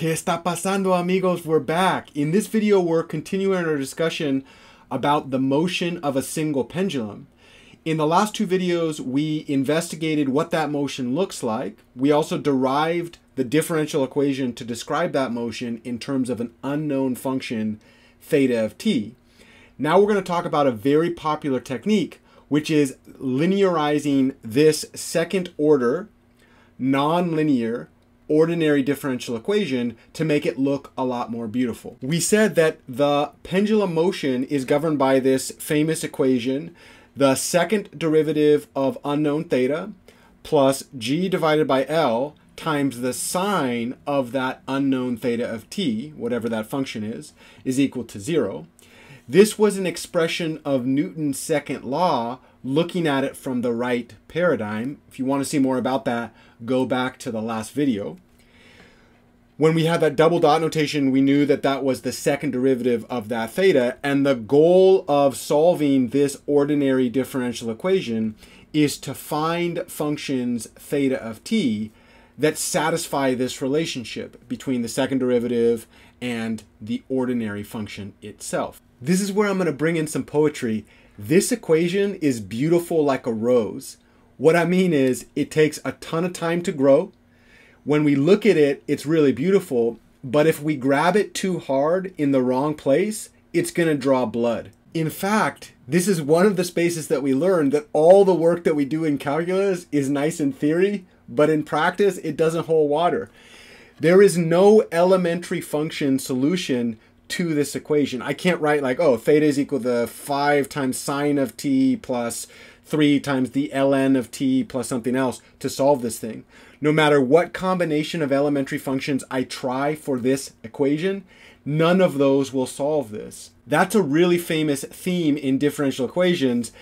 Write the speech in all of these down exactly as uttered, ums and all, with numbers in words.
¿Qué está pasando, amigos? We're back. In this video, we're continuing our discussion about the motion of a single pendulum. In the last two videos, we investigated what that motion looks like. We also derived the differential equation to describe that motion in terms of an unknown function, theta of t. Now we're going to talk about a very popular technique, which is linearizing this second order, non-linear, ordinary differential equation to make it look a lot more beautiful. We said that the pendulum motion is governed by this famous equation, the second derivative of unknown theta plus g divided by L times the sine of that unknown theta of t, whatever that function is, is equal to zero. This was an expression of Newton's second law, looking at it from the right paradigm. If you want to see more about that, go back to the last video. When we had that double dot notation, we knew that that was the second derivative of that theta, and the goal of solving this ordinary differential equation is to find functions theta of t that satisfy this relationship between the second derivative and the ordinary function itself. This is where I'm going to bring in some poetry. This equation is beautiful like a rose. What I mean is it takes a ton of time to grow. When we look at it, it's really beautiful, but if we grab it too hard in the wrong place, it's going to draw blood. In fact, this is one of the spaces that we learned that all the work that we do in calculus is nice in theory, but in practice, it doesn't hold water. There is no elementary function solution to this equation. I can't write like, oh, theta is equal to five times sine of t plus three times the ln of t plus something else to solve this thing. No matter what combination of elementary functions I try for this equation, none of those will solve this. That's a really famous theme in differential equations.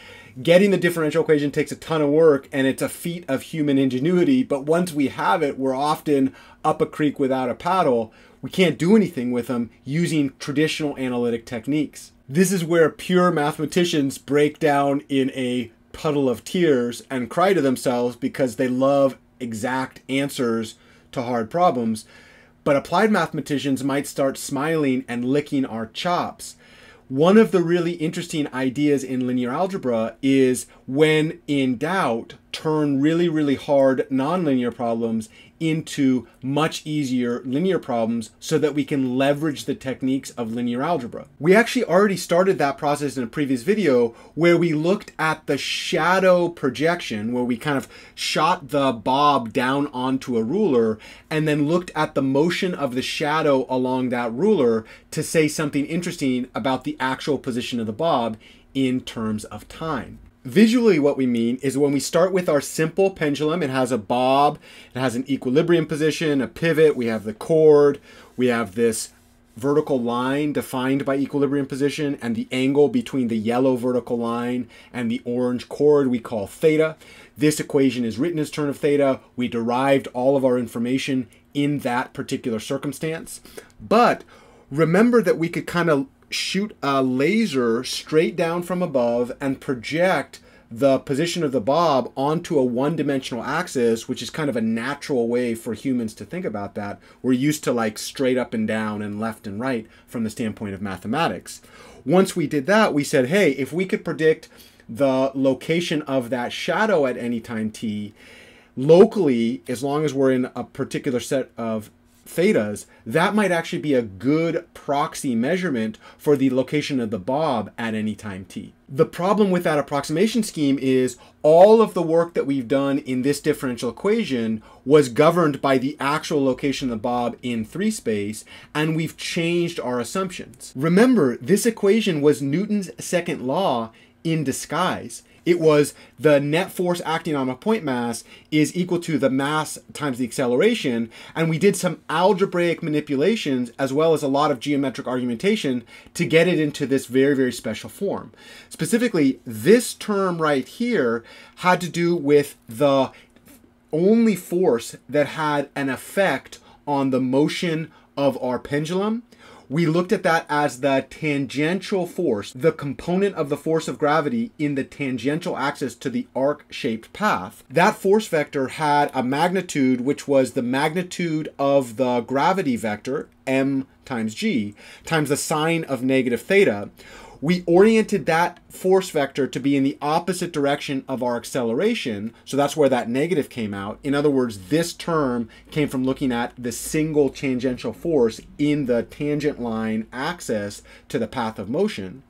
Getting the differential equation takes a ton of work and it's a feat of human ingenuity, but once we have it, we're often up a creek without a paddle. We can't do anything with them using traditional analytic techniques. This is where pure mathematicians break down in a puddle of tears and cry to themselves because they love exact answers to hard problems. But applied mathematicians might start smiling and licking our chops. One of the really interesting ideas in linear algebra is when in doubt, turn really, really hard nonlinear problems into much easier linear problems so that we can leverage the techniques of linear algebra. We actually already started that process in a previous video where we looked at the shadow projection, where we kind of shot the bob down onto a ruler and then looked at the motion of the shadow along that ruler to say something interesting about the actual position of the bob in terms of time. Visually, what we mean is when we start with our simple pendulum, it has a bob, it has an equilibrium position, a pivot, we have the chord, we have this vertical line defined by equilibrium position and the angle between the yellow vertical line and the orange chord we call theta. This equation is written as turn of theta. We derived all of our information in that particular circumstance. But remember that we could kind of shoot a laser straight down from above and project the position of the bob onto a one-dimensional axis, which is kind of a natural way for humans to think about that. We're used to like straight up and down and left and right from the standpoint of mathematics. Once we did that, we said, hey, if we could predict the location of that shadow at any time t, locally, as long as we're in a particular set of thetas, that might actually be a good proxy measurement for the location of the bob at any time t. The problem with that approximation scheme is all of the work that we've done in this differential equation was governed by the actual location of the bob in three space, and we've changed our assumptions. Remember, this equation was Newton's second law in disguise. It was the net force acting on a point mass is equal to the mass times the acceleration. And we did some algebraic manipulations as well as a lot of geometric argumentation to get it into this very, very special form. Specifically, this term right here had to do with the only force that had an effect on the motion of our pendulum, We looked at that as the tangential force, the component of the force of gravity in the tangential axis to the arc-shaped path. That force vector had a magnitude, which was the magnitude of the gravity vector, m times g, times the sine of negative theta. We oriented that force vector to be in the opposite direction of our acceleration. So that's where that negative came out. In other words, this term came from looking at the single tangential force in the tangent line axis to the path of motion.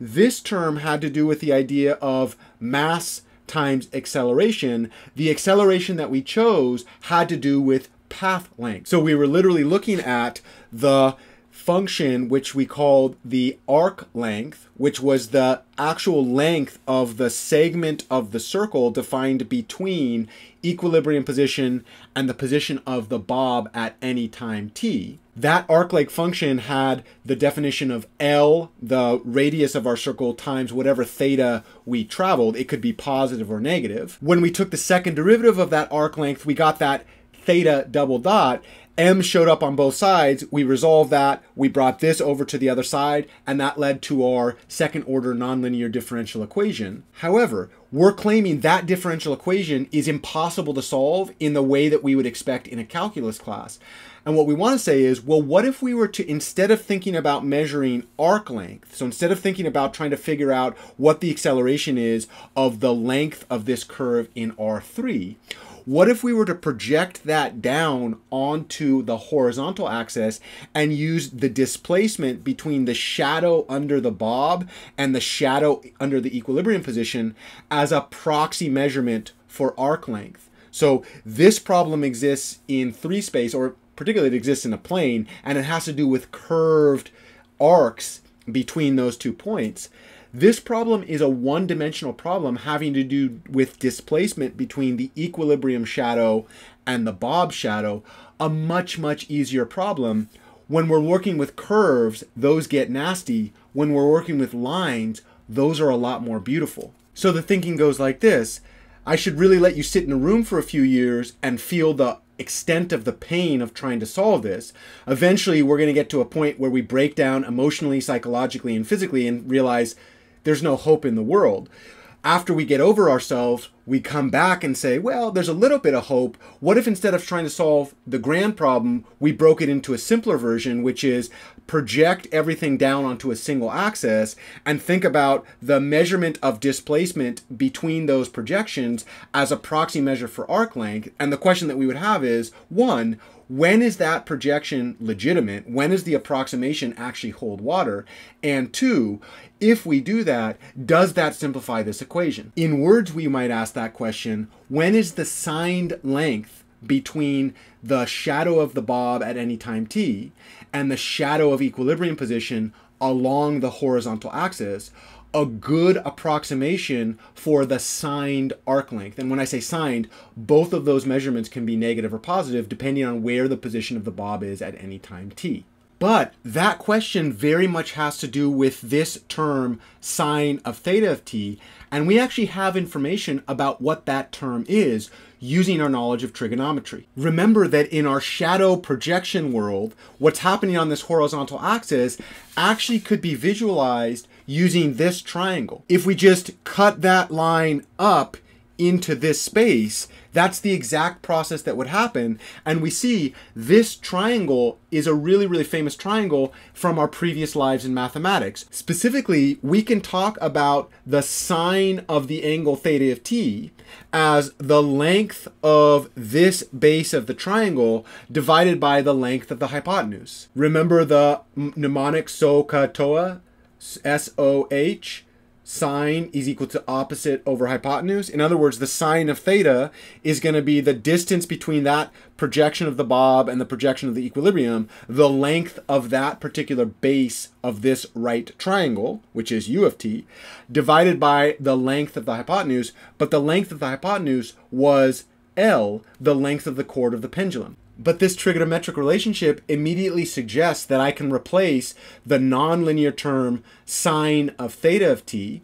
This term had to do with the idea of mass times acceleration. The acceleration that we chose had to do with path length. So we were literally looking at the function which we called the arc length, which was the actual length of the segment of the circle defined between equilibrium position and the position of the bob at any time t. That arc length function had the definition of L, the radius of our circle, times whatever theta we traveled. It could be positive or negative. When we took the second derivative of that arc length, we got that theta double dot. M showed up on both sides. We resolved that. We brought this over to the other side, and that led to our second order nonlinear differential equation. However, we're claiming that differential equation is impossible to solve in the way that we would expect in a calculus class. And what we want to say is, well, what if we were to, instead of thinking about measuring arc length, so instead of thinking about trying to figure out what the acceleration is of the length of this curve in R three, what if we were to project that down onto the horizontal axis and use the displacement between the shadow under the bob and the shadow under the equilibrium position as a proxy measurement for arc length? So this problem exists in three space, or particularly it exists in a plane, and it has to do with curved arcs between those two points. This problem is a one-dimensional problem having to do with displacement between the equilibrium shadow and the bob shadow, a much, much easier problem. When we're working with curves, those get nasty. When we're working with lines, those are a lot more beautiful. So the thinking goes like this. I should really let you sit in a room for a few years and feel the extent of the pain of trying to solve this. Eventually, we're going to get to a point where we break down emotionally, psychologically, and physically and realize there's no hope in the world. After we get over ourselves, we come back and say, well, there's a little bit of hope. What if instead of trying to solve the grand problem, we broke it into a simpler version, which is project everything down onto a single axis and think about the measurement of displacement between those projections as a proxy measure for arc length. And the question that we would have is, one, when is that projection legitimate? When does the approximation actually hold water? And two, if we do that, does that simplify this equation? In words, we might ask that question, when is the signed length between the shadow of the bob at any time t and the shadow of equilibrium position along the horizontal axis a good approximation for the signed arc length? And when I say signed, both of those measurements can be negative or positive depending on where the position of the bob is at any time t. But that question very much has to do with this term sine of theta of t, and we actually have information about what that term is using our knowledge of trigonometry. Remember that in our shadow projection world, what's happening on this horizontal axis actually could be visualized using this triangle. If we just cut that line up into this space, that's the exact process that would happen. And we see this triangle is a really, really famous triangle from our previous lives in mathematics. Specifically, we can talk about the sine of the angle theta of t as the length of this base of the triangle divided by the length of the hypotenuse. Remember the mnemonic SOHCAHTOA? S O H, sine is equal to opposite over hypotenuse. In other words, the sine of theta is going to be the distance between that projection of the bob and the projection of the equilibrium, the length of that particular base of this right triangle, which is u of t, divided by the length of the hypotenuse. But the length of the hypotenuse was L, the length of the chord of the pendulum. But this trigonometric relationship immediately suggests that I can replace the nonlinear term sine of theta of t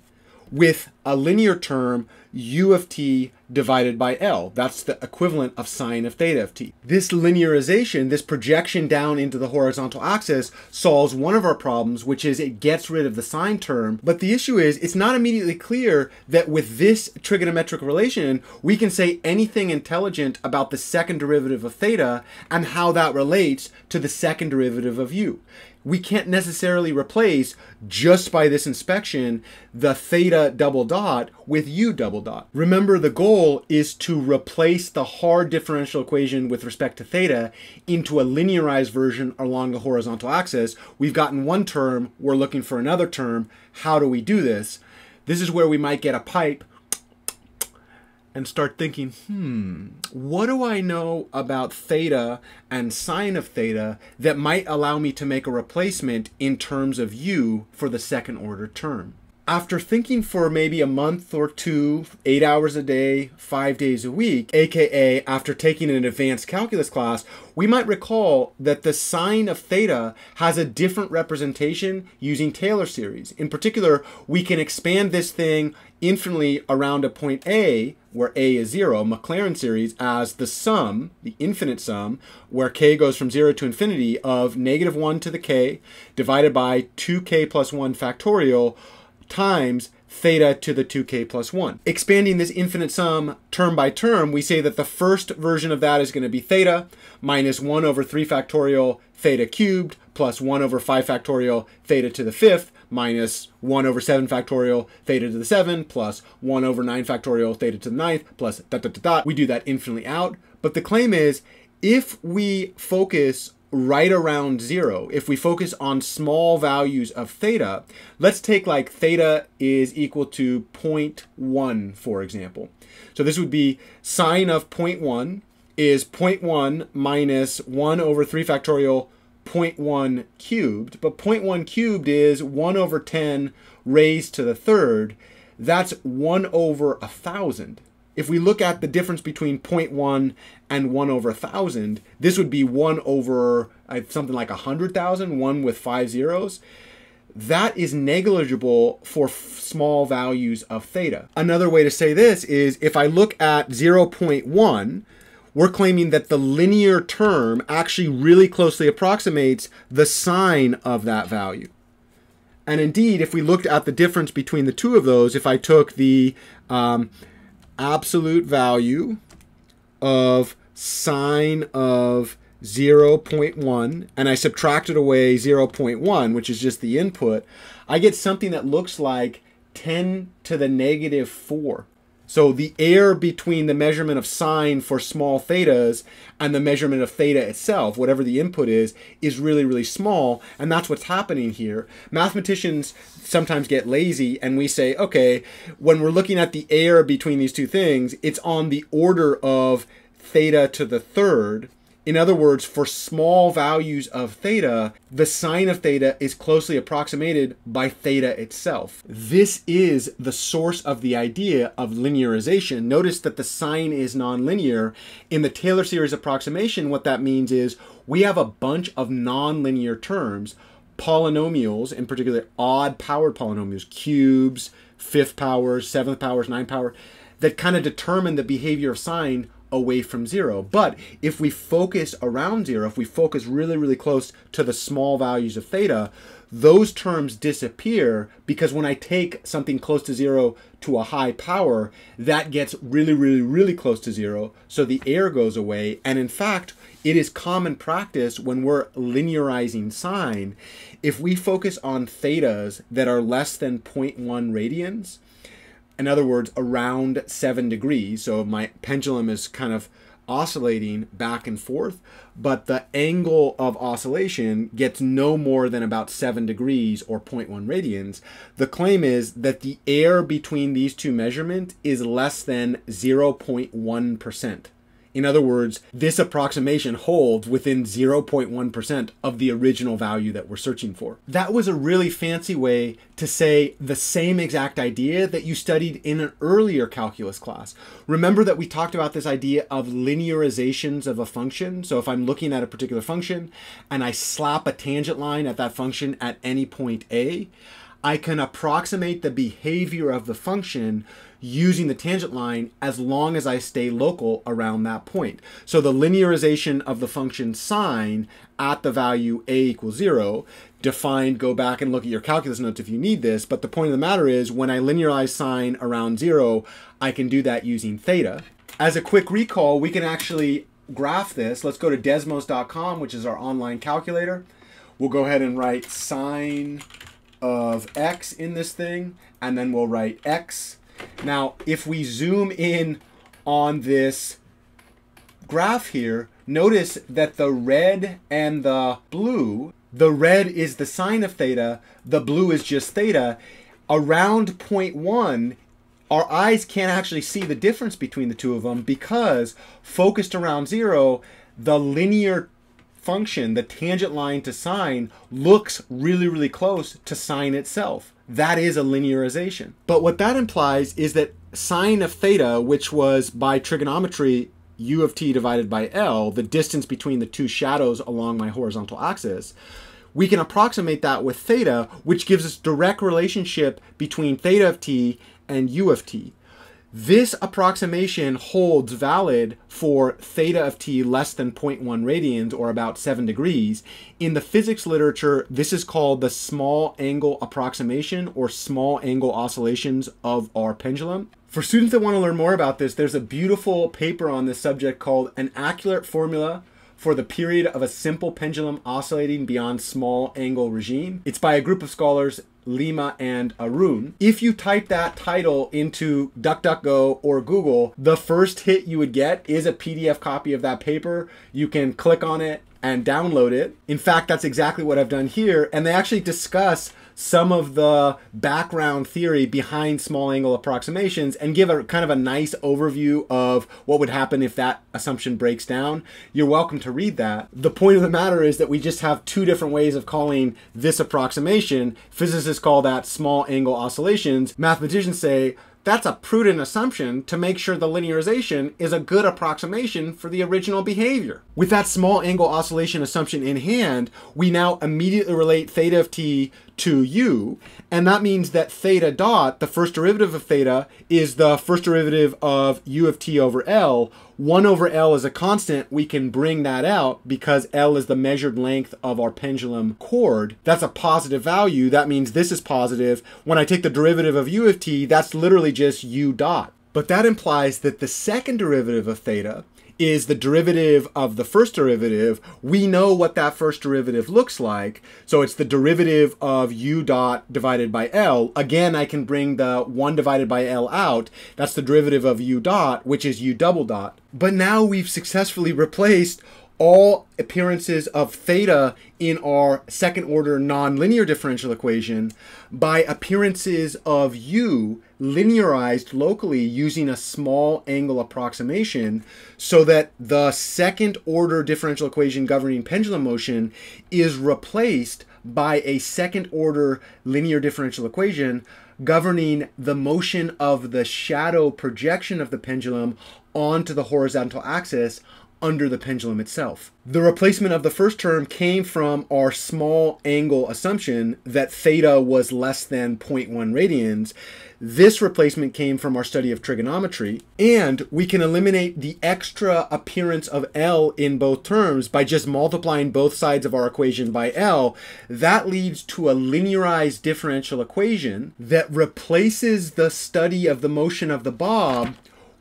with a linear term u of t divided by L. That's the equivalent of sine of theta of t. This linearization, this projection down into the horizontal axis, solves one of our problems, which is it gets rid of the sine term. But the issue is it's not immediately clear that with this trigonometric relation, we can say anything intelligent about the second derivative of theta and how that relates to the second derivative of u. We can't necessarily replace, just by this inspection, the theta double dot with u double dot. Remember, the goal is to replace the hard differential equation with respect to theta into a linearized version along the horizontal axis. We've gotten one term, we're looking for another term. How do we do this? This is where we might get a pipe and start thinking, hmm, what do I know about theta and sine of theta that might allow me to make a replacement in terms of u for the second order term? After thinking for maybe a month or two, eight hours a day, five days a week, aka after taking an advanced calculus class, we might recall that the sine of theta has a different representation using Taylor series. In particular, we can expand this thing infinitely around a point A, where A is zero, Maclaurin series, as the sum, the infinite sum, where k goes from zero to infinity, of negative one to the k divided by two k plus one factorial times theta to the two k plus one. Expanding this infinite sum term by term, we say that the first version of that is going to be theta minus one over three factorial theta cubed plus one over five factorial theta to the fifth minus one over seven factorial theta to the seven plus one over nine factorial theta to the ninth plus dot dot dot dot. We do that infinitely out. But the claim is, if we focus right around zero, if we focus on small values of theta, let's take like theta is equal to zero point one, for example. So this would be sine of zero point one is zero point one minus one over three factorial zero point one cubed, but zero point one cubed is one over ten raised to the third. That's one over a thousand. If we look at the difference between zero point one and one over one thousand, this would be one over uh, something like one hundred thousand, one with five zeros. That is negligible for small values of theta. Another way to say this is, if I look at zero point one, we're claiming that the linear term actually really closely approximates the sine of that value. And indeed, if we looked at the difference between the two of those, if I took the um, absolute value of sine of zero point one and I subtracted away zero point one, which is just the input, I get something that looks like ten to the negative four. So the error between the measurement of sine for small thetas and the measurement of theta itself, whatever the input is, is really, really small. And that's what's happening here. Mathematicians sometimes get lazy and we say, okay, when we're looking at the error between these two things, it's on the order of theta to the third. In other words, for small values of theta, the sine of theta is closely approximated by theta itself. This is the source of the idea of linearization. Notice that the sine is nonlinear. In the Taylor series approximation, what that means is we have a bunch of nonlinear terms, polynomials, in particular odd powered polynomials, cubes, fifth powers, seventh powers, ninth power, that kind of determine the behavior of sine away from zero. But if we focus around zero, if we focus really, really close to the small values of theta, those terms disappear, because when I take something close to zero to a high power, that gets really, really, really close to zero. So the error goes away. And in fact, it is common practice when we're linearizing sine, if we focus on thetas that are less than zero point one radians, in other words, around seven degrees. So my pendulum is kind of oscillating back and forth, but the angle of oscillation gets no more than about seven degrees or zero point one radians. The claim is that the error between these two measurements is less than zero point one percent. In other words, this approximation holds within zero point one percent of the original value that we're searching for. That was a really fancy way to say the same exact idea that you studied in an earlier calculus class. Remember that we talked about this idea of linearizations of a function. So if I'm looking at a particular function and I slap a tangent line at that function at any point A, I can approximate the behavior of the function using the tangent line as long as I stay local around that point. So the linearization of the function sine at the value a equals zero, defined, go back and look at your calculus notes if you need this, but the point of the matter is when I linearize sine around zero, I can do that using theta. As a quick recall, we can actually graph this. Let's go to desmos dot com, which is our online calculator. We'll go ahead and write sine of x in this thing, and then we'll write x. Now, if we zoom in on this graph here, notice that the red and the blue, the red is the sine of theta, the blue is just theta. Around point one, our eyes can't actually see the difference between the two of them because focused around zero, the linear function, the tangent line to sine, looks really, really close to sine itself. That is a linearization. But what that implies is that sine of theta, which was by trigonometry u of t divided by L, the distance between the two shadows along my horizontal axis, we can approximate that with theta, which gives us direct relationship between theta of t and u of t. This approximation holds valid for theta of t less than zero point one radians, or about seven degrees. In the physics literature, this is called the small angle approximation or small angle oscillations of our pendulum. For students that want to learn more about this, there's a beautiful paper on this subject called An Accurate Formula for the Period of a Simple Pendulum Oscillating Beyond Small Angle Regime. It's by a group of scholars, Lima and Arun. If you type that title into DuckDuckGo or Google, the first hit you would get is a P D F copy of that paper. You can click on it and download it. In fact, that's exactly what I've done here. And they actually discuss some of the background theory behind small angle approximations and give a kind of a nice overview of what would happen if that assumption breaks down. You're welcome to read that. The point of the matter is that we just have two different ways of calling this approximation. Physicists call that small angle oscillations. Mathematicians say that's a prudent assumption to make sure the linearization is a good approximation for the original behavior. With that small angle oscillation assumption in hand, we now immediately relate theta of t to u, and that means that theta dot, the first derivative of theta, is the first derivative of u of t over L. one over L is a constant. We can bring that out because L is the measured length of our pendulum cord. That's a positive value. That means this is positive. When I take the derivative of u of t, that's literally just u dot. But that implies that the second derivative of theta is the derivative of the first derivative. We know what that first derivative looks like. So it's the derivative of u dot divided by L. Again, I can bring the one divided by L out. That's the derivative of u dot, which is u double dot. But now we've successfully replaced all appearances of theta in our second order nonlinear differential equation by appearances of u linearized locally using a small angle approximation, so that the second order differential equation governing pendulum motion is replaced by a second order linear differential equation governing the motion of the shadow projection of the pendulum onto the horizontal axis under the pendulum itself. The replacement of the first term came from our small angle assumption that theta was less than zero point one radians. This replacement came from our study of trigonometry, and we can eliminate the extra appearance of L in both terms by just multiplying both sides of our equation by L. That leads to a linearized differential equation that replaces the study of the motion of the bob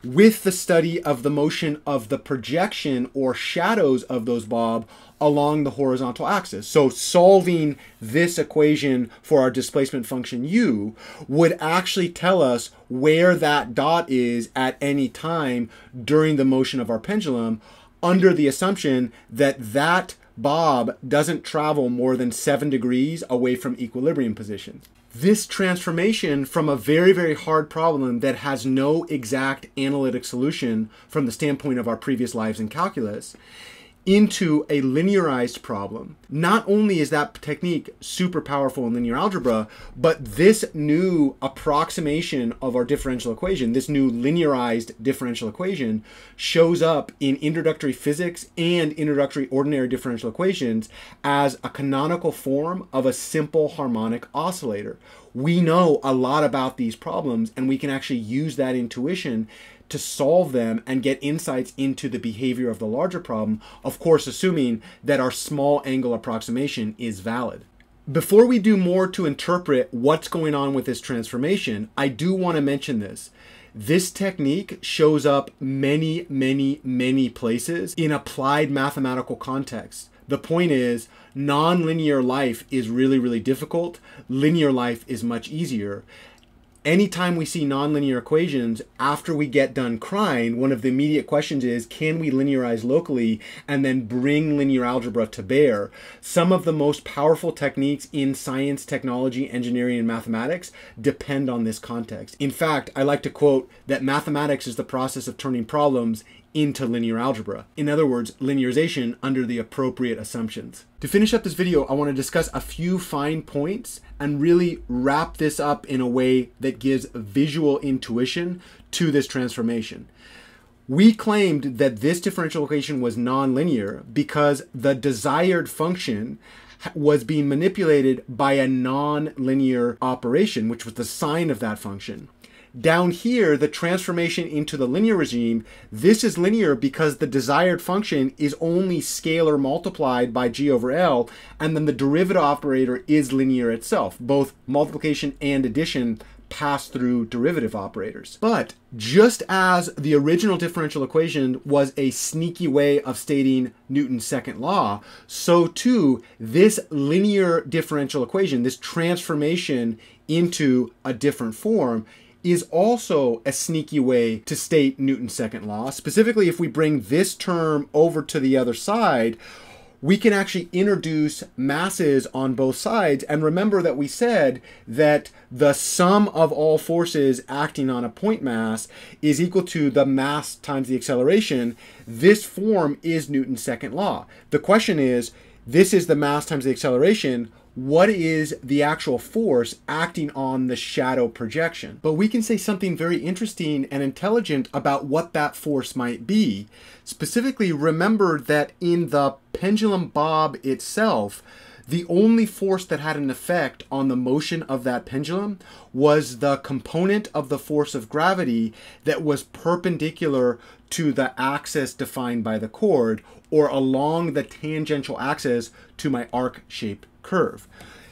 with the study of the motion of the projection or shadows of those bob along the horizontal axis. So solving this equation for our displacement function u would actually tell us where that dot is at any time during the motion of our pendulum, under the assumption that that bob doesn't travel more than seven degrees away from equilibrium position. This transformation from a very, very hard problem that has no exact analytic solution from the standpoint of our previous lives in calculus into a linearized problem. Not only is that technique super powerful in linear algebra, but this new approximation of our differential equation, this new linearized differential equation, shows up in introductory physics and introductory ordinary differential equations as a canonical form of a simple harmonic oscillator. We know a lot about these problems, and we can actually use that intuition to solve them and get insights into the behavior of the larger problem, of course, assuming that our small angle approximation is valid. Before we do more to interpret what's going on with this transformation, I do want to mention this. This technique shows up many, many, many places in applied mathematical contexts. The point is, nonlinear life is really, really difficult. Linear life is much easier. Anytime we see nonlinear equations, after we get done crying, one of the immediate questions is, can we linearize locally and then bring linear algebra to bear? Some of the most powerful techniques in science, technology, engineering, and mathematics depend on this context. In fact, I like to quote that mathematics is the process of turning problems into linear algebra. In other words, linearization under the appropriate assumptions. To finish up this video, I want to discuss a few fine points and really wrap this up in a way that gives visual intuition to this transformation. We claimed that this differential equation was nonlinear because the desired function was being manipulated by a nonlinear operation, which was the sign of that function. Down here, the transformation into the linear regime, this is linear because the desired function is only scalar multiplied by g over L, and then the derivative operator is linear itself. Both multiplication and addition pass through derivative operators. But just as the original differential equation was a sneaky way of stating Newton's second law, so too this linear differential equation, this transformation into a different form, is also a sneaky way to state Newton's second law. Specifically, if we bring this term over to the other side, we can actually introduce masses on both sides. And remember that we said that the sum of all forces acting on a point mass is equal to the mass times the acceleration. This form is Newton's second law. The question is, this is the mass times the acceleration. What is the actual force acting on the shadow projection? But we can say something very interesting and intelligent about what that force might be. Specifically, remember that in the pendulum bob itself, the only force that had an effect on the motion of that pendulum was the component of the force of gravity that was perpendicular to the axis defined by the chord, or along the tangential axis to my arc-shaped curve.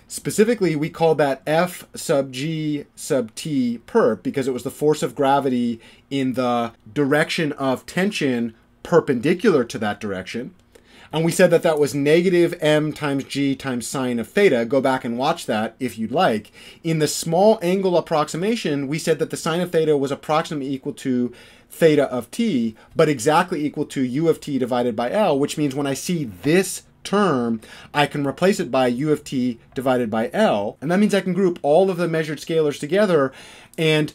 Specifically, we call that F sub G sub T perp because it was the force of gravity in the direction of tension perpendicular to that direction. And we said that that was negative M times G times sine of theta. Go back and watch that if you'd like. In the small angle approximation, we said that the sine of theta was approximately equal to theta of T, but exactly equal to U of T divided by L, which means when I see this term, I can replace it by U of T divided by L. And that means I can group all of the measured scalars together and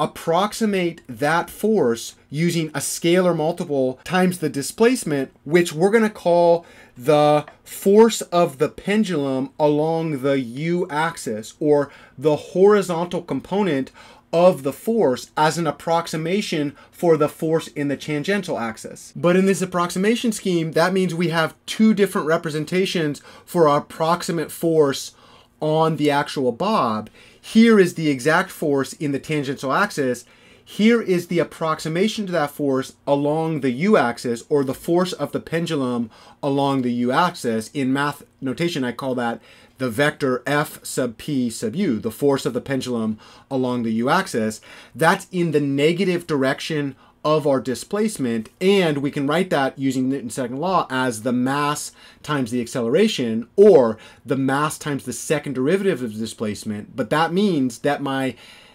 approximate that force using a scalar multiple times the displacement, which we're going to call the force of the pendulum along the u-axis, or the horizontal component of the force as an approximation for the force in the tangential axis. But in this approximation scheme, that means we have two different representations for our approximate force on the actual bob. Here is the exact force in the tangential axis. Here is the approximation to that force along the u-axis, or the force of the pendulum along the u-axis. In math notation, I call that the vector F sub P sub U, the force of the pendulum along the u-axis. That's in the negative direction of our displacement, and we can write that using Newton's second law as the mass times the acceleration, or the mass times the second derivative of displacement. But that means that my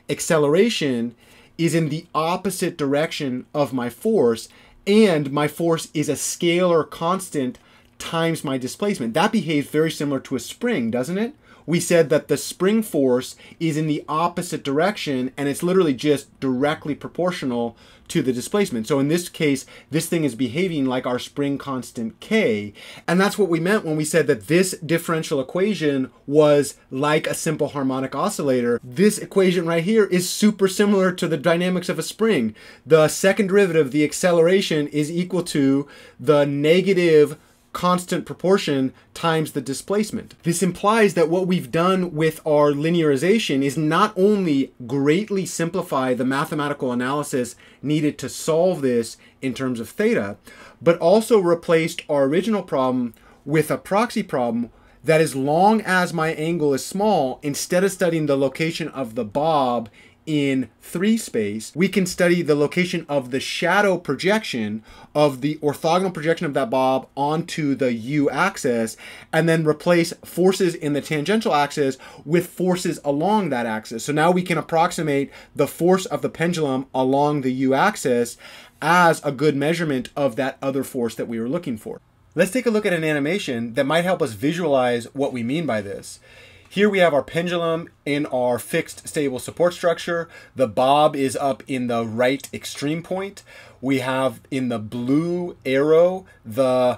acceleration is in the opposite direction of my force, and my force is a scalar constant times my displacement. That behaves very similar to a spring, doesn't it? We said that the spring force is in the opposite direction, and it's literally just directly proportional to the displacement. So in this case, this thing is behaving like our spring constant K. And that's what we meant when we said that this differential equation was like a simple harmonic oscillator. This equation right here is super similar to the dynamics of a spring. The second derivative, the acceleration, is equal to the negative constant proportion times the displacement. This implies that what we've done with our linearization is not only greatly simplify the mathematical analysis needed to solve this in terms of theta, but also replaced our original problem with a proxy problem that, as long as my angle is small, instead of studying the location of the bob in three space, we can study the location of the shadow projection of the orthogonal projection of that bob onto the U axis, and then replace forces in the tangential axis with forces along that axis. So now we can approximate the force of the pendulum along the U axis as a good measurement of that other force that we were looking for. Let's take a look at an animation that might help us visualize what we mean by this. Here we have our pendulum in our fixed stable support structure. The bob is up in the right extreme point. We have in the blue arrow the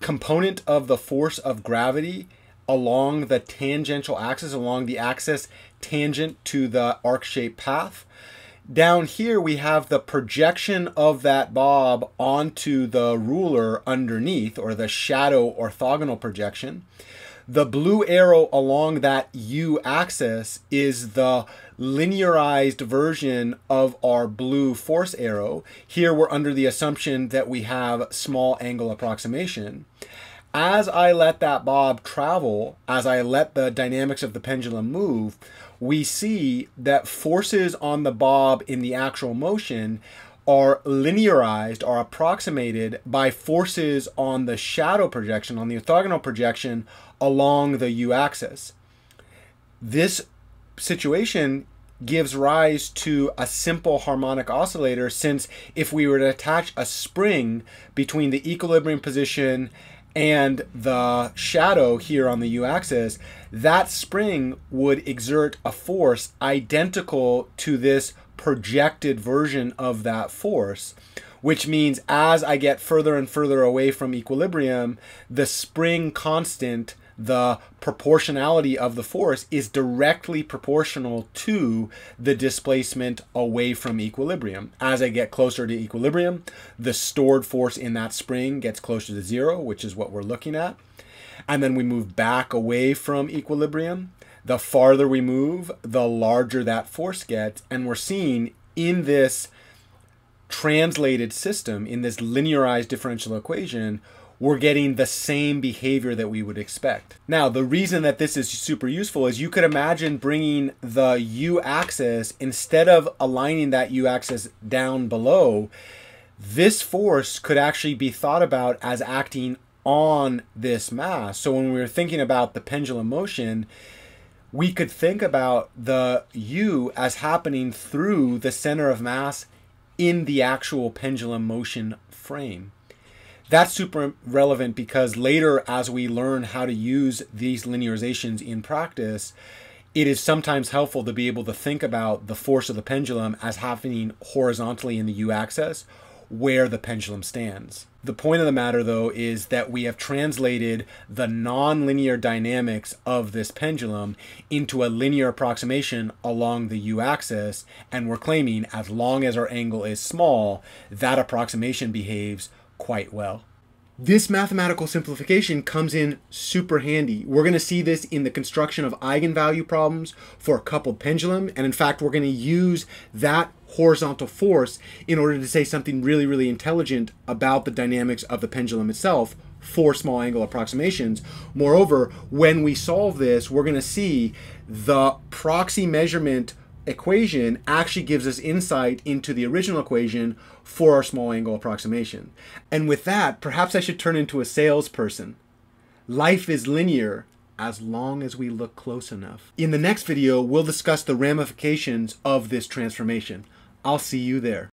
component of the force of gravity along the tangential axis, along the axis tangent to the arc-shaped path. Down here we have the projection of that bob onto the ruler underneath, or the shadow orthogonal projection. The blue arrow along that u-axis is the linearized version of our blue force arrow. Here we're under the assumption that we have small angle approximation. As I let that bob travel, as I let the dynamics of the pendulum move, we see that forces on the bob in the actual motion are linearized, are approximated by forces on the shadow projection, on the orthogonal projection along the u-axis. This situation gives rise to a simple harmonic oscillator, since if we were to attach a spring between the equilibrium position and the shadow here on the u-axis, that spring would exert a force identical to this projected version of that force, which means as I get further and further away from equilibrium, the spring constant, the proportionality of the force, is directly proportional to the displacement away from equilibrium. As I get closer to equilibrium, the stored force in that spring gets closer to zero, which is what we're looking at. And then we move back away from equilibrium. The farther we move, the larger that force gets, and we're seeing in this translated system, in this linearized differential equation, we're getting the same behavior that we would expect. Now, the reason that this is super useful is you could imagine bringing the u-axis, instead of aligning that u-axis down below, this force could actually be thought about as acting on this mass. So when we were thinking about the pendulum motion, we could think about the U as happening through the center of mass in the actual pendulum motion frame. That's super relevant because later, as we learn how to use these linearizations in practice, it is sometimes helpful to be able to think about the force of the pendulum as happening horizontally in the U-axis, where the pendulum stands. The point of the matter, though, is that we have translated the nonlinear dynamics of this pendulum into a linear approximation along the u-axis, and we're claiming as long as our angle is small, that approximation behaves quite well. This mathematical simplification comes in super handy. We're going to see this in the construction of eigenvalue problems for a coupled pendulum, and in fact, we're going to use that horizontal force in order to say something really, really intelligent about the dynamics of the pendulum itself for small angle approximations. Moreover, when we solve this, we're going to see the proxy measurement equation actually gives us insight into the original equation for our small angle approximation. And with that, perhaps I should turn into a salesperson. Life is linear as long as we look close enough. In the next video, we'll discuss the ramifications of this transformation. I'll see you there.